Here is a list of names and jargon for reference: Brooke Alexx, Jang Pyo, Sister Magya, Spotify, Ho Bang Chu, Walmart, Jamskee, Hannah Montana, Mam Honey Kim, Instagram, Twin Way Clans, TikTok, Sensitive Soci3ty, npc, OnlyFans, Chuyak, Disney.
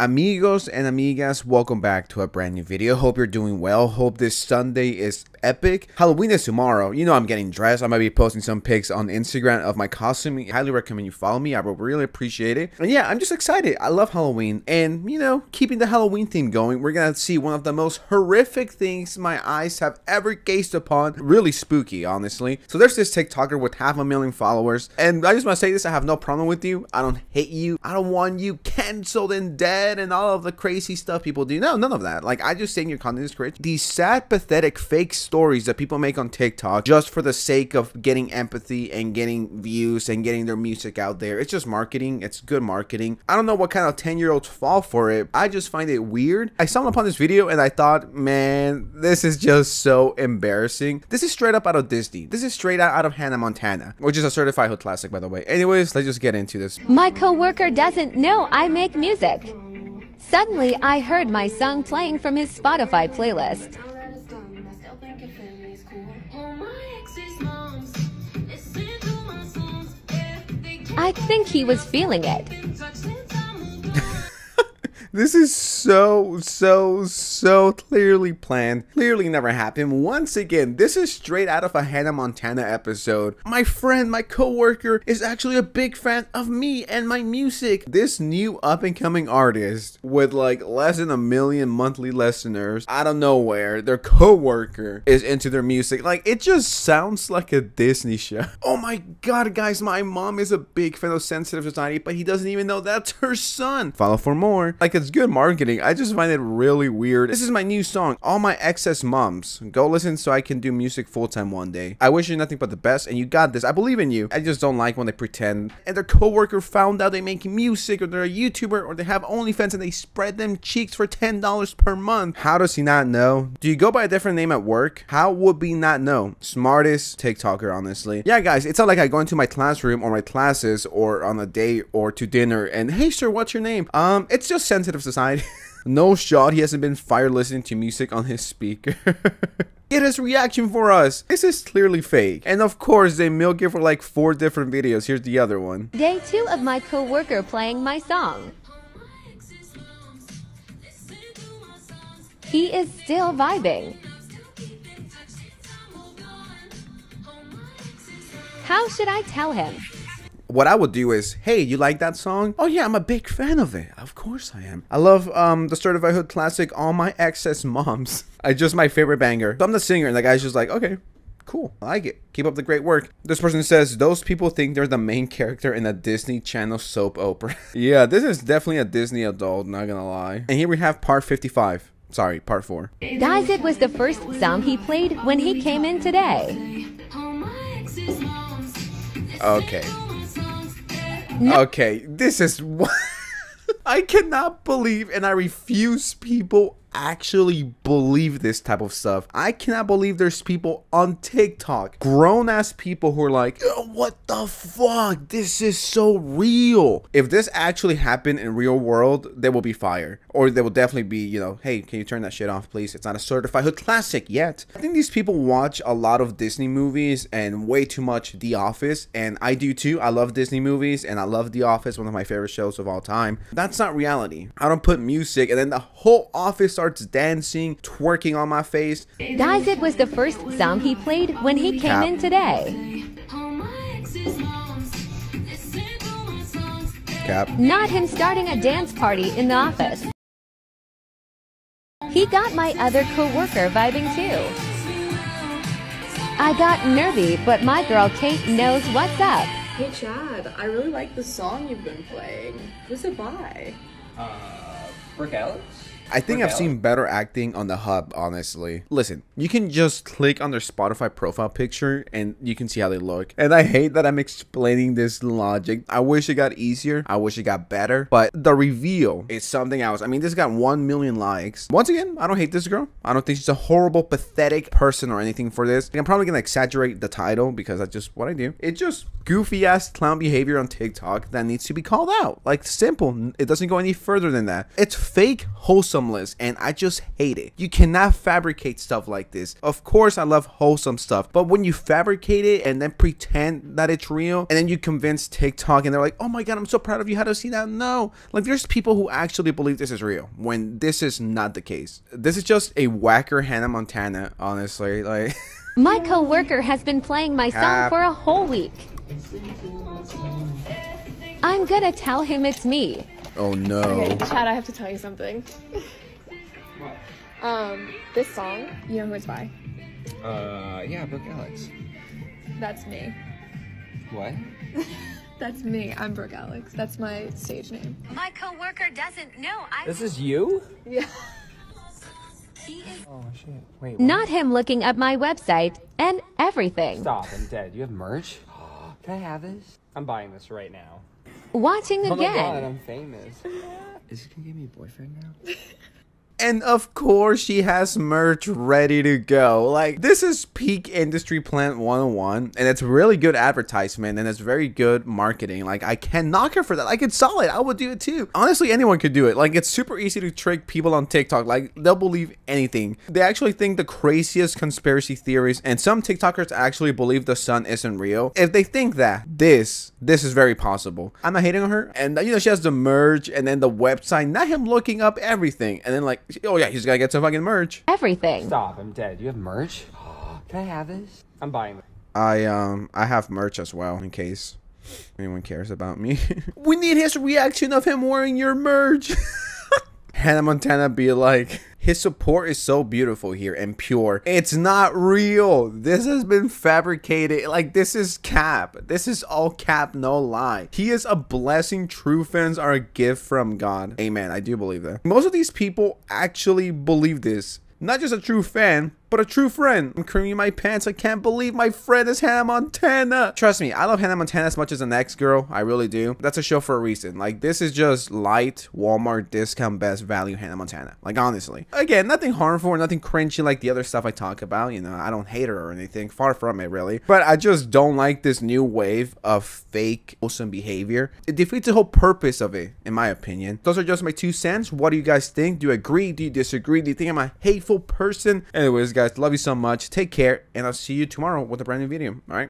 Amigos and amigas, welcome back to a brand new video. Hope you're doing well. Hope this Sunday is epic. Halloween is tomorrow. You know I'm getting dressed. I might be posting some pics on Instagram of my costume. I highly recommend you follow me. I would really appreciate it. And yeah, I'm just excited. I love Halloween. And, you know, keeping the Halloween theme going, we're going to see one of the most horrific things my eyes have ever gazed upon. Really spooky, honestly. So there's this TikToker with 500,000 followers. And I just want to say this. I have no problem with you. I don't hate you. I don't want you canceled and dead and all of the crazy stuff people do. No, none of that. Like, I just think your content is cringe. These sad, pathetic, fake stories that people make on TikTok just for the sake of getting empathy and getting views and getting their music out there. It's just marketing. It's good marketing. I don't know what kind of 10-year-olds fall for it. I just find it weird. I stumbled upon this video and I thought, man, this is just so embarrassing. This is straight up out of Disney. This is straight out of Hannah Montana, which is a certified hood classic, by the way. Anyways, let's just get into this. My coworker doesn't know I make music. Suddenly, I heard my song playing from his Spotify playlist. I think he was feeling it. This is so clearly planned. Clearly never happened. Once again, this is straight out of a Hannah Montana episode. My friend, my coworker, is actually a big fan of me and my music. This new up-and-coming artist with like less than 1 million monthly listeners out of nowhere, their coworker is into their music. Like, it just sounds like a Disney show. Oh my god, guys, my mom is a big fan of Sensitive Soci3ty, but he doesn't even know that's her son. Follow for more. Like, it's good marketing. I just find it really weird. This is my new song, All My Excess Moms. Go listen so I can do music full-time one day. I wish you nothing but the best, and you got this. I believe in you. I just don't like when they pretend. And their coworker found out they make music, or they're a YouTuber, or they have OnlyFans, and they spread them cheeks for $10 per month. How does he not know? Do you go by a different name at work? How would we not know? Smartest TikToker, honestly. Yeah, guys, it's not like I go into my classroom or my classes or on a date or to dinner and, hey, sir, what's your name? It's just Sensitive Soci3ty. No shot he hasn't been fired listening to music on his speaker. Get his reaction for us. This is clearly fake. And of course, they milk it for like 4 different videos. Here's the other one. Day 2 of my coworker playing my song. He is still vibing. How should I tell him? What I would do is, hey, you like that song? Oh yeah, I'm a big fan of it. Of course I am. I love the certified hood classic, All My Excess Moms. It's just my favorite banger. So I'm the singer, and the guy's just like, okay, cool, I like it. Keep up the great work. This person says, those people think they're the main character in a Disney Channel soap opera. Yeah, this is definitely a Disney adult, not gonna lie. And here we have part 55. Sorry, part 4. Guys, it was the first song he played when he came in today. Okay. No. Okay, this is what I cannot believe, and I refuse people actually believe this type of stuff. I cannot believe there's people on TikTok, grown-ass people who are like, what the fuck? This is so real. If this actually happened in real world, they will be fired. Or they will definitely be, you know, hey, can you turn that shit off, please? It's not a certified hood classic yet. I think these people watch a lot of Disney movies and way too much The Office. And I do too. I love Disney movies and I love The Office, one of my favorite shows of all time. That's not reality. I don't put music and then the whole office starts dancing, twerking on my face. Guys, it was the first song he played when he came in today. Cap. Not him starting a dance party in the office. He got my other co-worker vibing too. I got nervy, but my girl Kate knows what's up. Hey Chad, I really like the song you've been playing. Who's it by? Brooke Alexx? I think I've seen better acting on The Hub, honestly. Listen, you can just click on their Spotify profile picture and you can see how they look. And I hate that I'm explaining this logic. I wish it got easier. I wish it got better. But the reveal is something else. I mean, this got 1 million likes. Once again, I don't hate this girl. I don't think she's a horrible, pathetic person or anything for this. I'm probably going to exaggerate the title because that's just what I do. It's just goofy-ass clown behavior on TikTok that needs to be called out. Like, simple. It doesn't go any further than that. It's fake, wholesome wholesomeness, and I just hate it. You cannot fabricate stuff like this. Of course I love wholesome stuff, but when you fabricate it and then pretend that it's real, and then you convince TikTok and they're like, oh my god, I'm so proud of you, how do I see that? No, like there's people who actually believe this is real when this is not the case. This is just a whacker Hannah Montana, honestly. Like my co-worker has been playing my song for a whole week. I'm gonna tell him it's me. Oh no. Okay, Chad, I have to tell you something. This song, you know who it's by? Yeah, Brooke Alexx. That's me. What? That's me. I'm Brooke Alexx. That's my stage name. My coworker doesn't know I... This is you? Yeah. He is... Oh, shit. Wait, what? Not him looking up my website and everything. Stop, I'm dead. You have merch? Can I have this? I'm buying this right now. Watching again. Oh my god, I'm famous. Is he gonna give me a boyfriend now? And of course she has merch ready to go. Like, this is peak industry plant 101, and it's really good advertisement and it's very good marketing. Like, I can knock her for that. Like, it's solid. I would do it too. Honestly, anyone could do it. Like, it's super easy to trick people on TikTok. Like, they'll believe anything. They actually think the craziest conspiracy theories, and some TikTokers actually believe the sun isn't real. If they think that, this is very possible. I'm not hating on her. And you know, she has the merch and then the website, not him looking up everything, and then like, oh yeah, he's gotta get some fucking merch. Everything. Stop, I'm dead. You have merch? Can I have this? I'm buying it. I have merch as well, in case anyone cares about me. We need his reaction of him wearing your merch. Hannah Montana be like, his support is so beautiful here and pure. It's not real. This has been fabricated. Like, this is cap. This is all cap, no lie. He is a blessing. True fans are a gift from God. Amen. I do believe that. Most of these people actually believe this. Not just a true fan, but a true friend. I'm creaming my pants. I can't believe my friend is Hannah Montana. Trust me, I love Hannah Montana as much as the next girl. I really do. That's a show for a reason. Like, this is just light Walmart discount best value Hannah Montana. Like, honestly. Again, nothing harmful or nothing cringy like the other stuff I talk about. You know, I don't hate her or anything. Far from it, really. But I just don't like this new wave of fake wholesome behavior. It defeats the whole purpose of it, in my opinion. Those are just my 2 cents. What do you guys think? Do you agree? Do you disagree? Do you think I'm a hateful person? Anyways, guys, love you so much. Take care, and I'll see you tomorrow with a brand new video. All right.